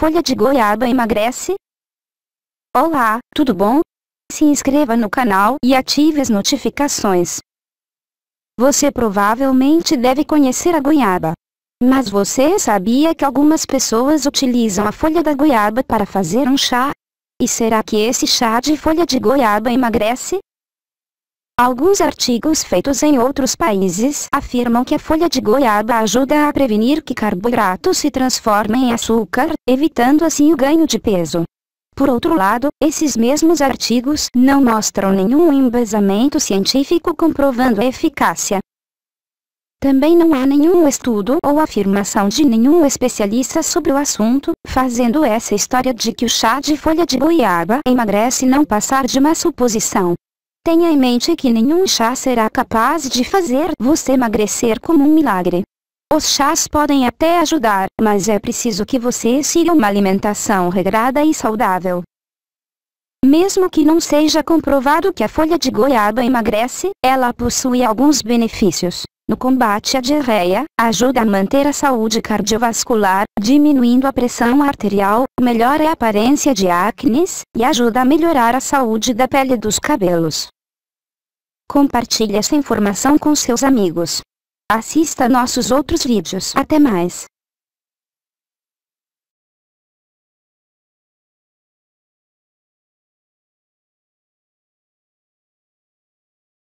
folha de goiaba emagrece? Olá, tudo bom? Se inscreva no canal e ative as notificações. Você provavelmente deve conhecer a goiaba. Mas você sabia que algumas pessoas utilizam a folha da goiaba para fazer um chá? E será que esse chá de folha de goiaba emagrece? Alguns artigos feitos em outros países afirmam que a folha de goiaba ajuda a prevenir que carboidratos se transformem em açúcar, evitando assim o ganho de peso. Por outro lado, esses mesmos artigos não mostram nenhum embasamento científico comprovando a eficácia. Também não há nenhum estudo ou afirmação de nenhum especialista sobre o assunto, fazendo essa história de que o chá de folha de goiaba emagrece não passar de uma suposição. Tenha em mente que nenhum chá será capaz de fazer você emagrecer como um milagre. Os chás podem até ajudar, mas é preciso que você siga uma alimentação regrada e saudável. Mesmo que não seja comprovado que a folha de goiaba emagrece, ela possui alguns benefícios. No combate à diarreia, ajuda a manter a saúde cardiovascular, diminuindo a pressão arterial, melhora a aparência de acnes e ajuda a melhorar a saúde da pele e dos cabelos. Compartilhe essa informação com seus amigos. Assista nossos outros vídeos. Até mais!